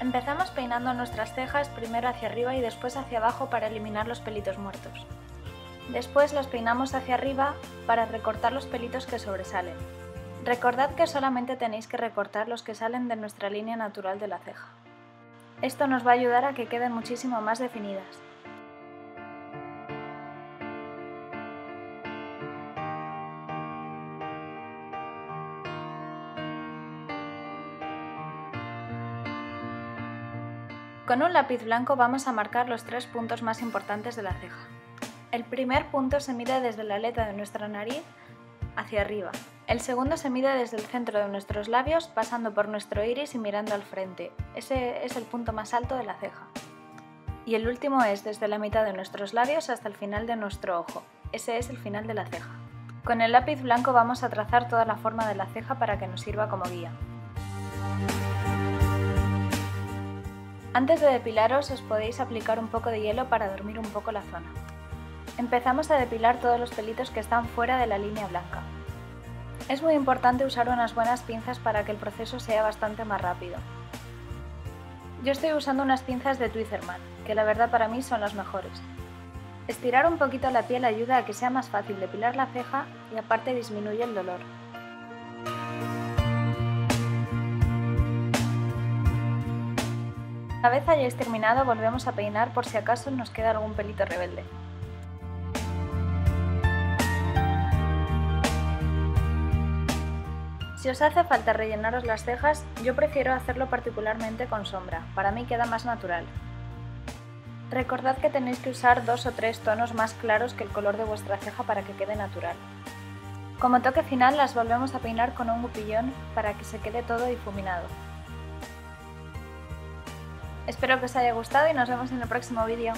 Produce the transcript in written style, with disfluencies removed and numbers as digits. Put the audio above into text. Empezamos peinando nuestras cejas primero hacia arriba y después hacia abajo para eliminar los pelitos muertos. Después las peinamos hacia arriba para recortar los pelitos que sobresalen. Recordad que solamente tenéis que recortar los que salen de nuestra línea natural de la ceja. Esto nos va a ayudar a que queden muchísimo más definidas. Con un lápiz blanco vamos a marcar los tres puntos más importantes de la ceja. El primer punto se mide desde la aleta de nuestra nariz hacia arriba. El segundo se mide desde el centro de nuestros labios, pasando por nuestro iris y mirando al frente. Ese es el punto más alto de la ceja. Y el último es desde la mitad de nuestros labios hasta el final de nuestro ojo. Ese es el final de la ceja. Con el lápiz blanco vamos a trazar toda la forma de la ceja para que nos sirva como guía. Antes de depilaros, os podéis aplicar un poco de hielo para dormir un poco la zona. Empezamos a depilar todos los pelitos que están fuera de la línea blanca. Es muy importante usar unas buenas pinzas para que el proceso sea bastante más rápido. Yo estoy usando unas pinzas de Tweezerman, que la verdad para mí son las mejores. Estirar un poquito la piel ayuda a que sea más fácil depilar la ceja y aparte disminuye el dolor. Una vez hayáis terminado, volvemos a peinar por si acaso nos queda algún pelito rebelde. Si os hace falta rellenaros las cejas, yo prefiero hacerlo particularmente con sombra, para mí queda más natural. Recordad que tenéis que usar 2 o 3 tonos más claros que el color de vuestra ceja para que quede natural. Como toque final las volvemos a peinar con un cepillón para que se quede todo difuminado. Espero que os haya gustado y nos vemos en el próximo vídeo.